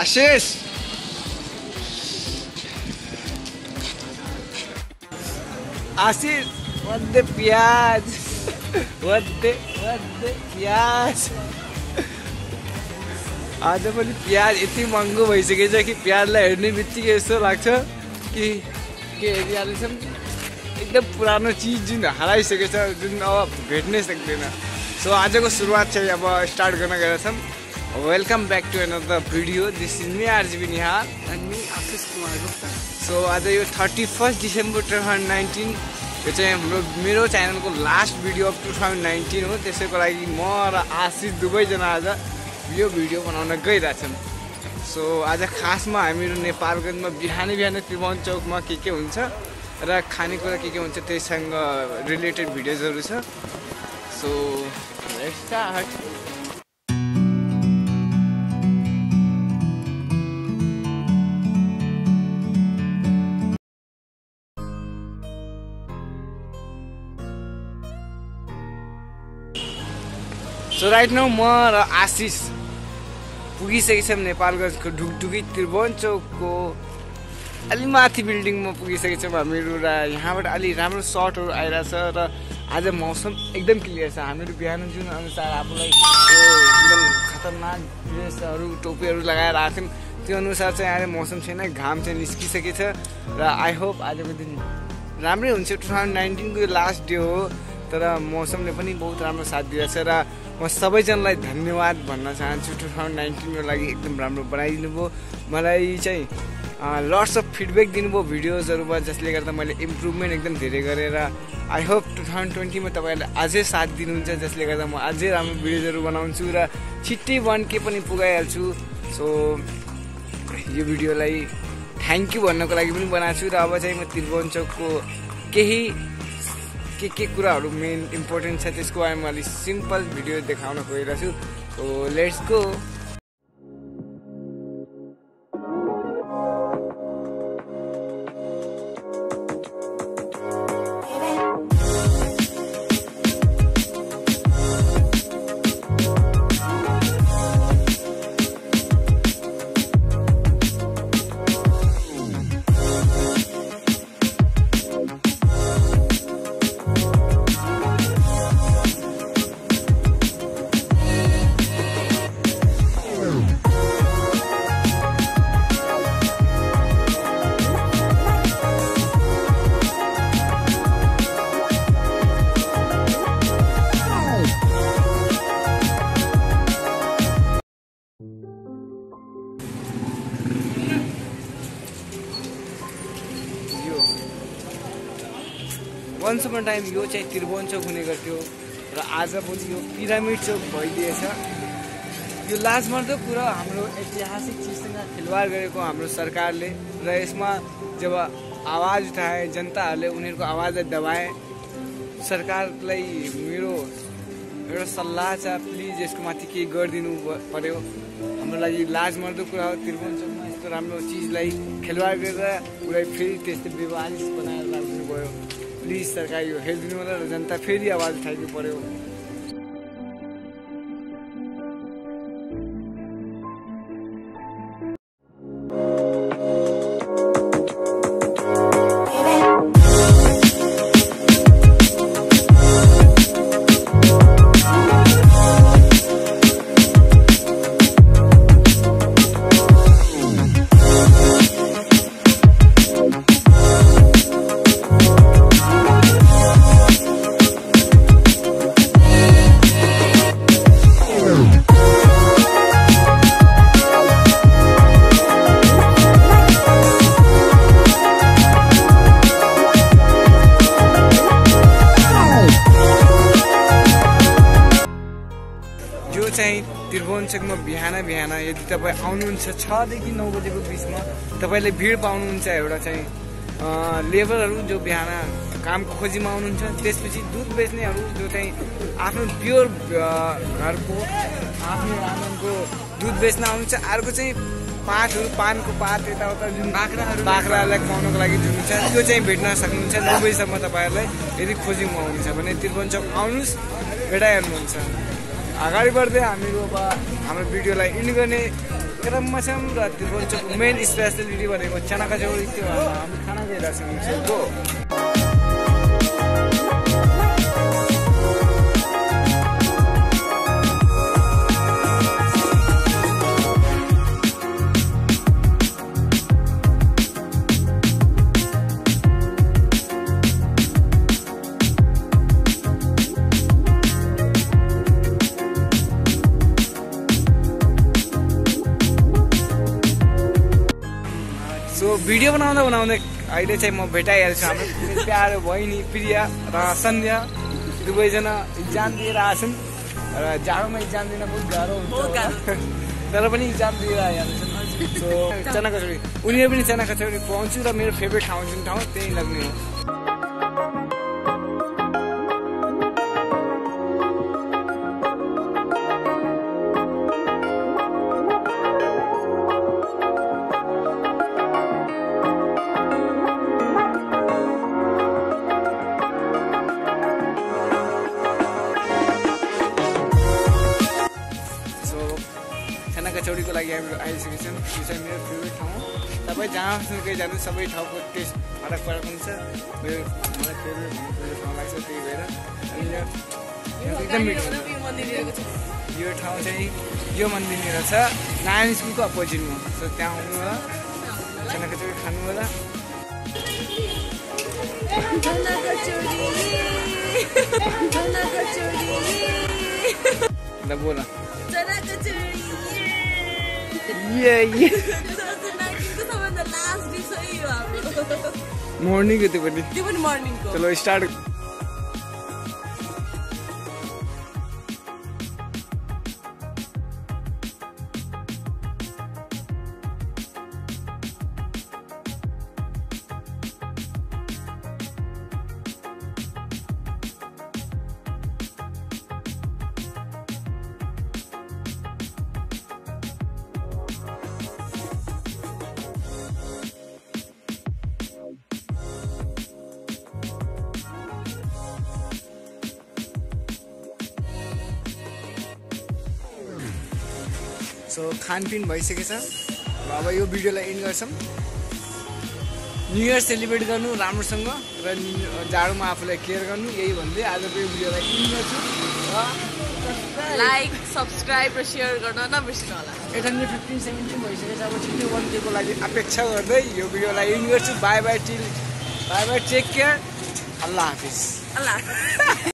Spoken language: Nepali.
Ashish! Ashish, what the piyaj? What the piyaj? आज अपनी प्याज इतनी महँगो भइसकेको छ कि प्याजलाई हेर्ने बित्तिकै यस्तो लाग्छ कि के हेरिहाल्नु छ एकदम पुरानो चिज जुन हराइसकेको छ जुन अब भेट्नै सक्दैन। सो आजको सुरुवात चाहिँ अब स्टार्ट गर्न गएका छौँ। Welcome back to another video. This is me RGB Nihal and me Ashish Kumar Gupta. So आज यो 31 डिसेम्बर 2019 यो चाहिँ मेरो च्यानलको लास्ट भिडियो अफ 2019 हो। त्यसैको लागि म र आशिष दुवैजना आज यो भिडियो बनाउन गइरहेछौँ। सो आज खासमा हामीहरू नेपालगञ्जमा बिहानै त्रिभुवन चौकमा के हुन्छ र खानेकुरा के हुन्छ त्यससँग रिलेटेड भिडियोजहरू छ। So let's start. So right now म र आशिष पुगिसकेछौँ नेपालगञ्जको ढुकढुकी त्रिभुवन चौकको अलि माथि बिल्डिङमा पुगिसकेछौँ हामीहरू र यहाँबाट अलि राम्रो सर्टहरू आइरहेछ र आज मौसम एकदम क्लियर छ। हामीहरू बिहान जुन अनुसार आफूलाई एकदम खतरनाक ड्रेसहरू टोपीहरू लगाएर आएको थियौँ त्यो अनुसार चाहिँ आज मौसम छैन, घाम चाहिँ निस्किसकेछ र आई होप आजको दिन राम्रै हुन्छ। 2019को लास्ट डे हो तर मौसमले पनि बहुत राम्रो साथ दिइरहेछ र म सबैजनालाई धन्यवाद भन्न चाहन्छु। 2019को लागि एकदम राम्रो बनाइदिनुभयो। मलाई चाहिँ लट्स अफ फिडब्याक दिनुभयो भिडियोजहरूमा जसले गर्दा मैले इम्प्रुभमेन्ट एकदम धेरै गरेर आई होप 2020मा तपाईँहरूले अझै साथ दिनुहुन्छ जसले गर्दा म अझै राम्रो भिडियोजहरू बनाउँछु र छिट्टै 1K पनि पुगाइहाल्छु। सो यो भिडियोलाई थ्याङ्क यू भन्नको लागि पनि बनाएको छु र अब चाहिँ म त्रिभुवन चौकको केही के कुराहरु मेन इम्पोर्टेन्ट छ त्यसको बारेमा अलि सिम्पल भिडियो देखाउन खोजिरहेछु। So let's go. Once upon time यो चाहिँ त्रिभुवन चौक हुने गर्थ्यो र आजभोलि यो पिरामिड चौक भइदिएछ। यो लाजमर्दो कुरा हाम्रो ऐतिहासिक चिजसँग खेलवाड गरेको हाम्रो सरकारले र यसमा जब आवाज उठाए जनताहरूले उनीहरूको आवाजलाई दबाए। सरकारलाई मेरो एउटा सल्लाह छ, प्लिज यसको माथि केही गरिदिनु पर्यो। हाम्रो लागि लाजमर्दो कुरा हो त्रिभुवन चौकमा यस्तो राम्रो चिजलाई खेलवाड गरेर उसलाई फेरि त्यस्तो विवादित बनाएर राख्नुभयो। प्लिज सरकार यो हेरिदिनु होला र जनता फेरि आवाज उठाइदिनु पर्यो। त्रिभुवन चौकमा बिहान यदि तपाईँ आउनुहुन्छ 6 देखि 9 बजेको बिचमा तपाईँले भिड पाउनुहुन्छ। एउटा चाहिँ लेबरहरू जो बिहान कामको खोजीमा आउनुहुन्छ, त्यसपछि दुध बेच्नेहरू जो चाहिँ आफ्नो प्योर घरको आफ्नो आँगनको दुध बेच्न आउनुहुन्छ। अर्को चाहिँ पातहरू पानको पात यताउता जुन बाख्राहरूलाई खुवाउनुको लागि जुन हुन्छ त्यो चाहिँ भेट्न सक्नुहुन्छ 9 बजीसम्म। तपाईँहरूलाई यदि खोजीमा आउनुहुन्छ भने त्रिभुवन चौक आउनुहोस्, भेटाइहाल्नुहुन्छ। अगाडि बढ्दै हामीहरू अब हाम्रो भिडियोलाई इन्ड गर्ने क्रमशः त्रिभुवन चौक मेन स्पेसलिटी भनेको चनाका झोल त्यो हामी खाना दिइराछ मिसको भिडियो बनाउँदा बनाउँदै अहिले चाहिँ म भेटाइहाल्छु हाम्रो प्यारो बहिनी प्रिया र सन्ध्या दुवैजना इक्जाम दिएर आछन् र जाडोमा इक्जाम दिन बहुत गाह्रो हुन्छ तर पनि इक्जाम दिएर आइहाल्छन् चना कचौडी उनीहरू पनि चना कचौडी खुवाउँछु र मेरो फेभरेट ठाउँ जुन ठाउँ त्यही लाग्ने हो कचौडीको लागि हामीहरू आइसकेछौँ यो चाहिँ मेरो फेभरेट ठाउँ हो तपाईँ जहाँ सुकै जानु सबै ठाउँको टेस्ट फरक फरक हुन्छ मेरो मलाई फेभरेट ठाउँ लाग्छ त्यही भएर एकदम यो ठाउँ चाहिँ यो मन्दिर छ नारायण स्कुलको अपोजिटमा सो त्यहाँ आउनु होला चना कचौडी खानु होला ल बोल Yeah. The last morning it was. Even morning ko. Chalo start. So, खानपिन भइसकेछ र अब यो भिडियोलाई एन्ड गर्छौँ न्यू इयर सेलिब्रेट गर्नु राम्रोसँग र जाडोमा आफूलाई केयर गर्नु यही भन्दै आजको यो भिडियोलाई एन्ड गर्छु र लाइक सब्स्क्राइब र सेयर गर्न नबिर्सनु होला 815 भइसकेछ अब 21 डेको लागि अपेक्षा गर्दै यो भिडियोलाई एन्ड गर्छु bye bye till bye bye take care अल्लाह हाफिज